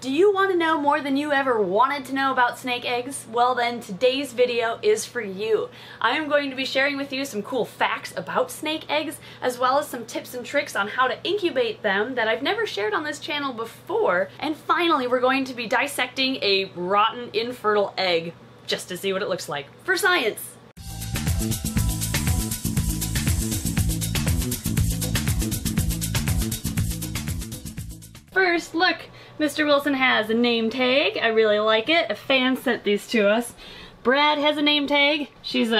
Do you want to know more than you ever wanted to know about snake eggs? Well then, today's video is for you. I am going to be sharing with you some cool facts about snake eggs, as well as some tips and tricks on how to incubate them that I've never shared on this channel before. And finally, we're going to be dissecting a rotten, infertile egg, just to see what it looks like, for science! First, look! Mr. Wilson has a name tag. I really like it. A fan sent these to us. Brad has a name tag. She's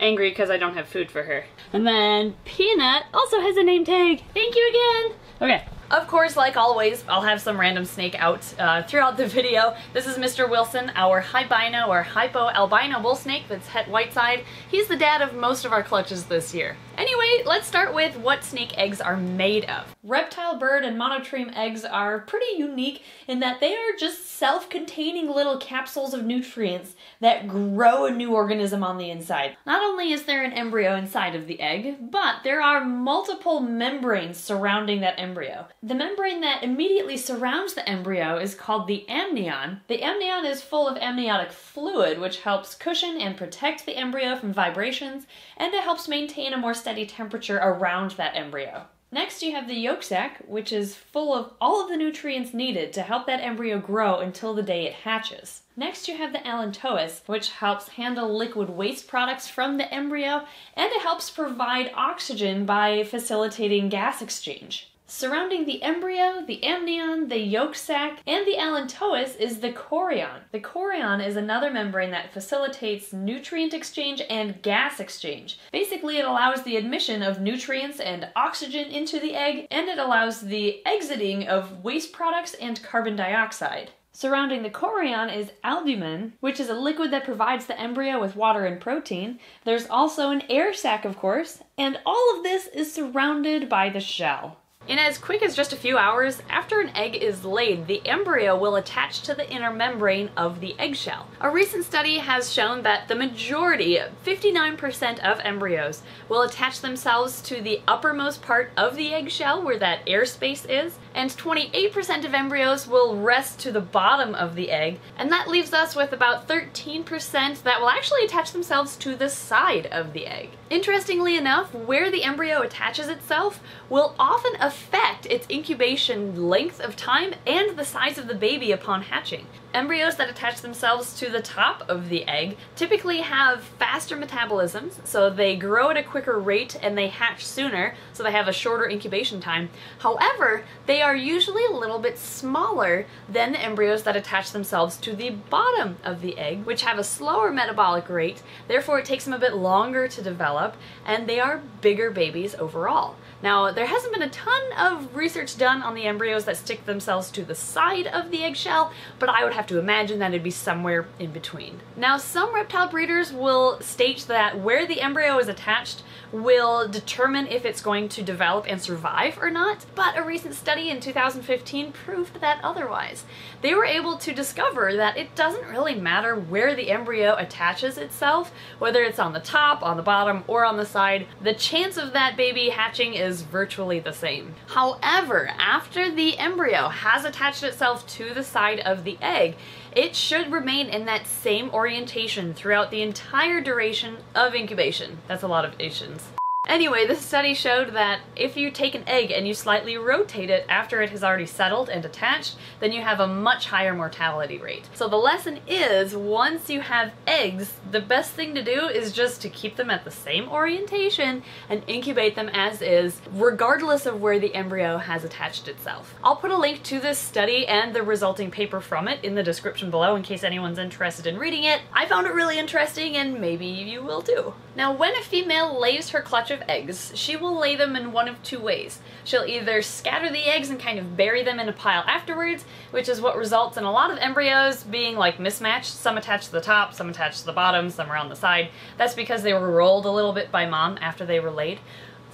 angry because I don't have food for her. And then Peanut also has a name tag. Thank you again. Okay. Of course, like always, I'll have some random snake out throughout the video. This is Mr. Wilson, our Hibino or Hypo Albino bull snake that's Het Whiteside. He's the dad of most of our clutches this year. Anyway, let's start with what snake eggs are made of. Reptile, bird, and monotreme eggs are pretty unique in that they are just self-containing little capsules of nutrients that grow a new organism on the inside. Not only is there an embryo inside of the egg, but there are multiple membranes surrounding that embryo. The membrane that immediately surrounds the embryo is called the amnion. The amnion is full of amniotic fluid, which helps cushion and protect the embryo from vibrations, and it helps maintain a more steady temperature around that embryo. Next, you have the yolk sac, which is full of all of the nutrients needed to help that embryo grow until the day it hatches. Next, you have the allantois, which helps handle liquid waste products from the embryo, and it helps provide oxygen by facilitating gas exchange. Surrounding the embryo, the amnion, the yolk sac, and the allantois is the chorion. The chorion is another membrane that facilitates nutrient exchange and gas exchange. Basically, it allows the admission of nutrients and oxygen into the egg, and it allows the exiting of waste products and carbon dioxide. Surrounding the chorion is albumin, which is a liquid that provides the embryo with water and protein. There's also an air sac, of course, and all of this is surrounded by the shell. In as quick as just a few hours, after an egg is laid, the embryo will attach to the inner membrane of the eggshell. A recent study has shown that the majority, 59% of embryos, will attach themselves to the uppermost part of the eggshell where that air space is, and 28% of embryos will rest to the bottom of the egg, and that leaves us with about 13% that will actually attach themselves to the side of the egg. Interestingly enough, where the embryo attaches itself will often affect its incubation length of time and the size of the baby upon hatching. Embryos that attach themselves to the top of the egg typically have faster metabolisms, so they grow at a quicker rate and they hatch sooner, so they have a shorter incubation time. However, they are usually a little bit smaller than the embryos that attach themselves to the bottom of the egg, which have a slower metabolic rate, therefore it takes them a bit longer to develop, and they are bigger babies overall. Now, there hasn't been a ton of research done on the embryos that stick themselves to the side of the eggshell, but I would have to imagine that it'd be somewhere in between. Now, some reptile breeders will state that where the embryo is attached will determine if it's going to develop and survive or not, but a recent study in 2015 proved that otherwise. They were able to discover that it doesn't really matter where the embryo attaches itself, whether it's on the top, on the bottom, or on the side, the chance of that baby hatching is virtually the same. However, after the embryo has attached itself to the side of the egg, it should remain in that same orientation throughout the entire duration of incubation. That's a lot of Asians. Anyway, this study showed that if you take an egg and you slightly rotate it after it has already settled and attached, then you have a much higher mortality rate. So the lesson is, once you have eggs, the best thing to do is just to keep them at the same orientation and incubate them as is, regardless of where the embryo has attached itself. I'll put a link to this study and the resulting paper from it in the description below in case anyone's interested in reading it. I found it really interesting, and maybe you will too. Now, when a female lays her clutch of eggs, she will lay them in one of two ways. She'll either scatter the eggs and kind of bury them in a pile afterwards, which is what results in a lot of embryos being like mismatched. Some attached to the top, some attached to the bottom, some are on the side. That's because they were rolled a little bit by mom after they were laid.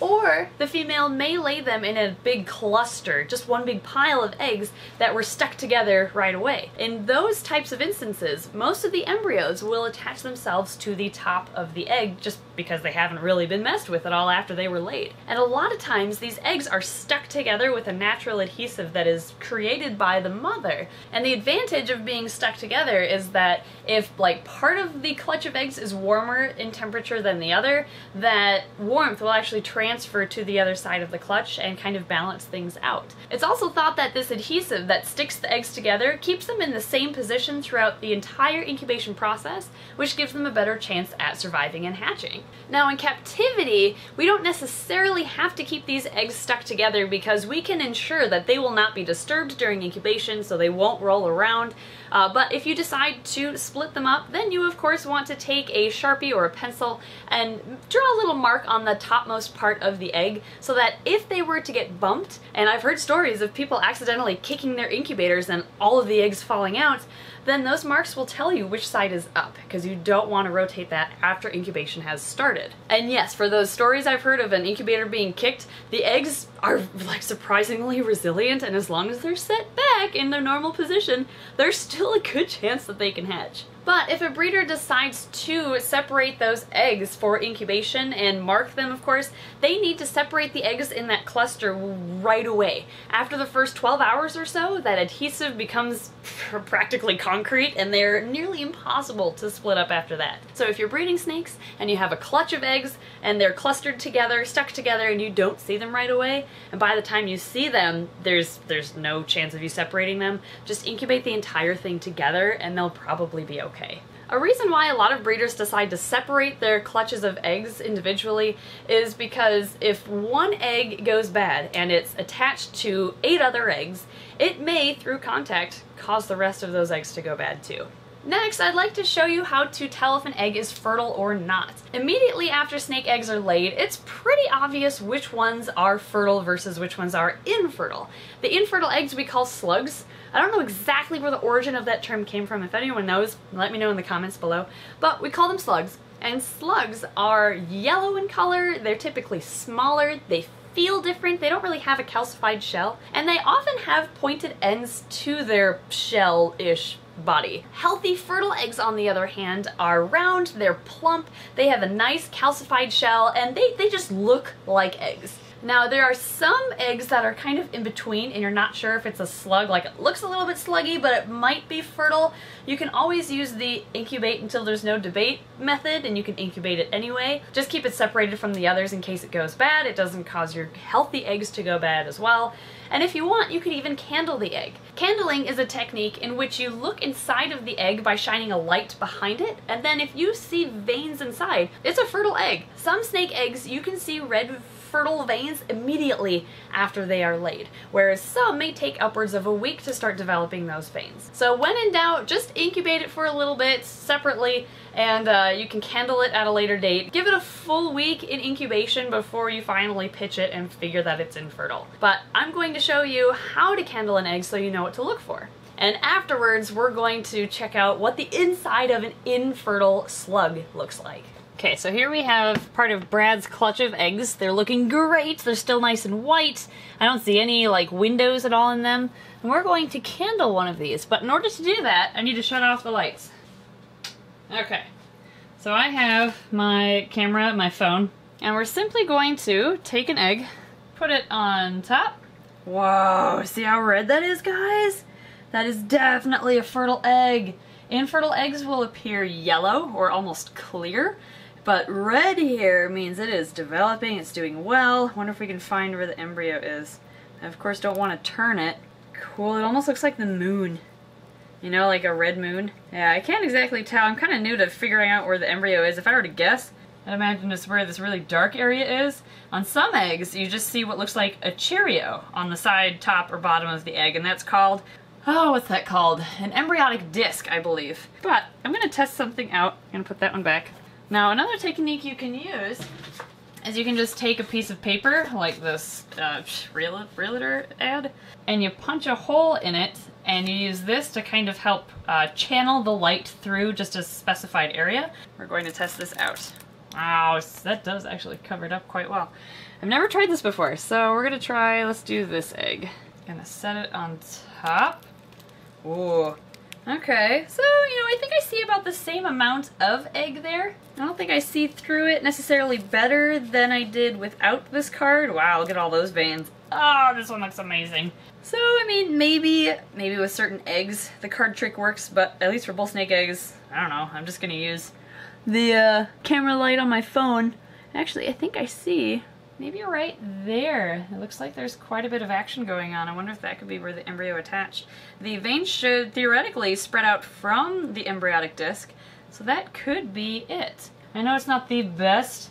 Or the female may lay them in a big cluster, just one big pile of eggs that were stuck together right away. In those types of instances, most of the embryos will attach themselves to the top of the egg just because they haven't really been messed with at all after they were laid. And a lot of times these eggs are stuck together with a natural adhesive that is created by the mother. And the advantage of being stuck together is that if like part of the clutch of eggs is warmer in temperature than the other, that warmth will actually transfer to the other side of the clutch and kind of balance things out. It's also thought that this adhesive that sticks the eggs together keeps them in the same position throughout the entire incubation process, which gives them a better chance at surviving and hatching. Now in captivity, we don't necessarily have to keep these eggs stuck together because we can ensure that they will not be disturbed during incubation, so they won't roll around. But if you decide to split them up, then you of course want to take a Sharpie or a pencil and draw a little mark on the topmost part of the egg so that if they were to get bumped, and I've heard stories of people accidentally kicking their incubators and all of the eggs falling out, then those marks will tell you which side is up, because you don't want to rotate that after incubation has started. And yes, for those stories I've heard of an incubator being kicked, the eggs are like surprisingly resilient, and as long as they're set back in their normal position, there's still a good chance that they can hatch. But if a breeder decides to separate those eggs for incubation and mark them, of course, they need to separate the eggs in that cluster right away. After the first 12 hours or so, that adhesive becomes practically concrete and they're nearly impossible to split up after that. So if you're breeding snakes and you have a clutch of eggs and they're clustered together, stuck together, and you don't see them right away, and by the time you see them, there's no chance of you separating them, just incubate the entire thing together and they'll probably be okay. A reason why a lot of breeders decide to separate their clutches of eggs individually is because if one egg goes bad and it's attached to 8 other eggs, it may, through contact, cause the rest of those eggs to go bad too. Next, I'd like to show you how to tell if an egg is fertile or not. Immediately after snake eggs are laid, it's pretty obvious which ones are fertile versus which ones are infertile. The infertile eggs we call slugs. I don't know exactly where the origin of that term came from. If anyone knows, let me know in the comments below. But we call them slugs, and slugs are yellow in color. They're typically smaller. They feel different, they don't really have a calcified shell, and they often have pointed ends to their shell-ish body. Healthy, fertile eggs, on the other hand, are round, they're plump, they have a nice calcified shell, and they just look like eggs. Now, there are some eggs that are kind of in between and you're not sure if it's a slug, like it looks a little bit sluggy, but it might be fertile. You can always use the incubate until there's no debate method, and you can incubate it anyway. Just keep it separated from the others in case it goes bad. It doesn't cause your healthy eggs to go bad as well. And if you want, you could even candle the egg. Candling is a technique in which you look inside of the egg by shining a light behind it, and then if you see veins inside, it's a fertile egg. Some snake eggs, you can see red fertile veins immediately after they are laid, whereas some may take upwards of a week to start developing those veins. So when in doubt, just incubate it for a little bit separately, and you can candle it at a later date. Give it a full week in incubation before you finally pitch it and figure that it's infertile. But I'm going to show you how to candle an egg so you know what to look for. And afterwards, we're going to check out what the inside of an infertile slug looks like. Okay, so here we have part of Brad's clutch of eggs. They're looking great. They're still nice and white. I don't see any like windows at all in them. And we're going to candle one of these, but in order to do that, I need to shut off the lights. Okay, so I have my camera, my phone, and we're simply going to take an egg, put it on top. Whoa, see how red that is, guys? That is definitely a fertile egg. Infertile eggs will appear yellow or almost clear. But red here means it is developing, it's doing well. I wonder if we can find where the embryo is. I of course don't want to turn it. Cool, it almost looks like the moon. You know, like a red moon? Yeah, I can't exactly tell. I'm kind of new to figuring out where the embryo is. If I were to guess, I'd imagine it's where this really dark area is. On some eggs, you just see what looks like a Cheerio on the side, top, or bottom of the egg, and that's called, oh, what's that called? An embryonic disc, I believe. But I'm going to test something out. I'm going to put that one back. Now, another technique you can use is you can just take a piece of paper, like this realtor ad, and you punch a hole in it, and you use this to kind of help channel the light through just a specified area. We're going to test this out. Wow, that does actually cover it up quite well. I've never tried this before, so we're gonna try, let's do this egg. Gonna set it on top. Ooh. Okay, so, you know, I think I see about the same amount of egg there. I don't think I see through it necessarily better than I did without this card. Wow, look at all those veins. Oh, this one looks amazing. So, I mean, maybe with certain eggs the card trick works, but at least for bull snake eggs, I don't know, I'm just gonna use the camera light on my phone. Actually, I think I see, maybe right there. It looks like there's quite a bit of action going on. I wonder if that could be where the embryo attached. The veins should theoretically spread out from the embryonic disc, so that could be it. I know it's not the best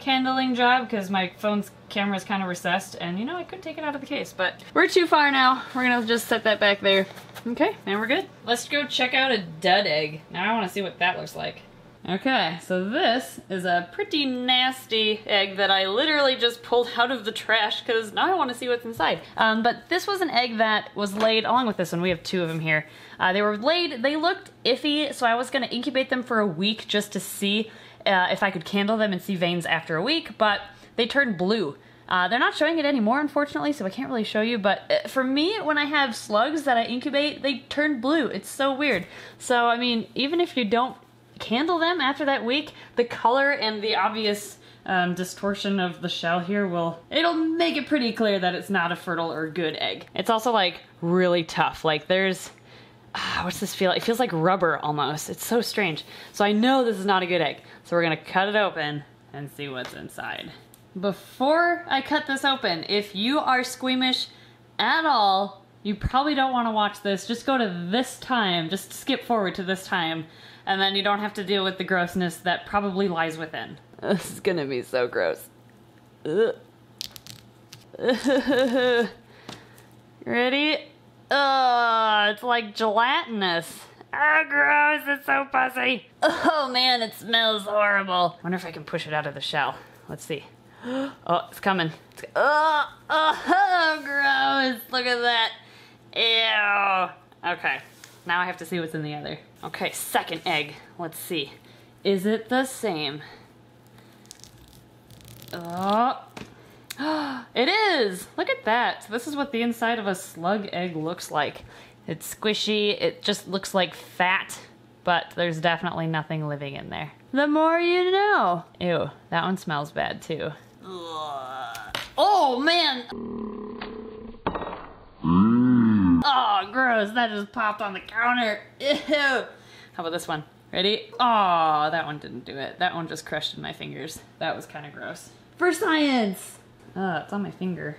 candling job because my phone's camera is kind of recessed, and you know, I could take it out of the case, but we're too far now. We're gonna just set that back there. Okay, and we're good. Let's go check out a dud egg. Now I want to see what that looks like. Okay, so this is a pretty nasty egg that I literally just pulled out of the trash because now I want to see what's inside. But this was an egg that was laid along with this one. We have two of them here. They were laid, they looked iffy, so I was going to incubate them for a week just to see if I could candle them and see veins after a week, but they turned blue. They're not showing it anymore, unfortunately, so I can't really show you, but for me, when I have slugs that I incubate, they turn blue. It's so weird. So, I mean, even if you don't candle them after that week, the color and the obvious distortion of the shell here will, it'll make it pretty clear that it's not a fertile or good egg. It's also like really tough, like there's, what's this feel? It feels like rubber almost. It's so strange. So I know this is not a good egg. So we're gonna cut it open and see what's inside. Before I cut this open, if you are squeamish at all, you probably don't want to watch this. Just go to this time, just skip forward to this time, and then you don't have to deal with the grossness that probably lies within. This is gonna be so gross. Ugh. Ready? Ugh, it's like gelatinous. Oh, gross, it's so pussy. Oh man, it smells horrible. I wonder if I can push it out of the shell. Let's see. Oh, it's coming. It's, oh, gross, look at that. Ew. Okay, now I have to see what's in the other. Okay, second egg. Let's see. Is it the same? Oh, it is! Look at that. So this is what the inside of a slug egg looks like. It's squishy. It just looks like fat, but there's definitely nothing living in there. The more you know. Ew, that one smells bad too. Oh man! Oh, gross, that just popped on the counter. Ew. How about this one? Ready? Oh, that one didn't do it. That one just crushed in my fingers. That was kind of gross. For science! Oh, it's on my finger.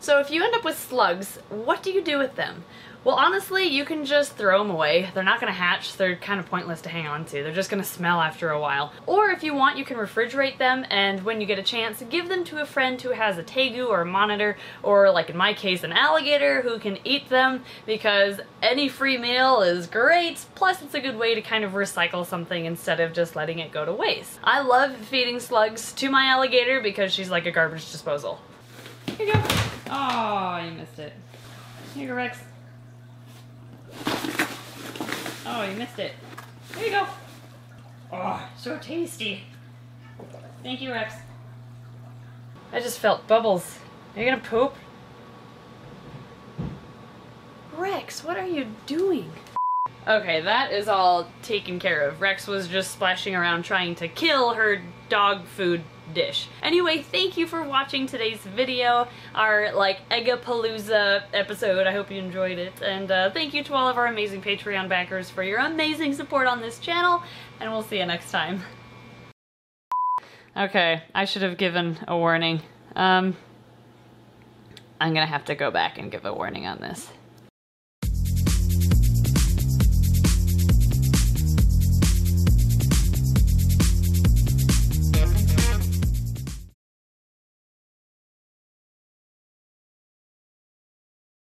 So if you end up with slugs, what do you do with them? Well, honestly, you can just throw them away. They're not gonna hatch. They're kind of pointless to hang on to. They're just gonna smell after a while. Or if you want, you can refrigerate them, and when you get a chance, give them to a friend who has a tegu or a monitor, or like in my case, an alligator who can eat them, because any free meal is great. Plus it's a good way to kind of recycle something instead of just letting it go to waste. I love feeding slugs to my alligator because she's like a garbage disposal. Here you go. Oh, you missed it. Here you go, Rex. Oh, you missed it. There you go. Oh, so tasty. Thank you, Rex. I just felt bubbles. Are you gonna poop? Rex, what are you doing? Okay, that is all taken care of. Rex was just splashing around trying to kill her dog food dish. Anyway, thank you for watching today's video, our like Egg-a-Palooza episode. I hope you enjoyed it, and thank you to all of our amazing Patreon backers for your amazing support on this channel, and we'll see you next time. Okay, I should have given a warning. I'm gonna have to go back and give a warning on this.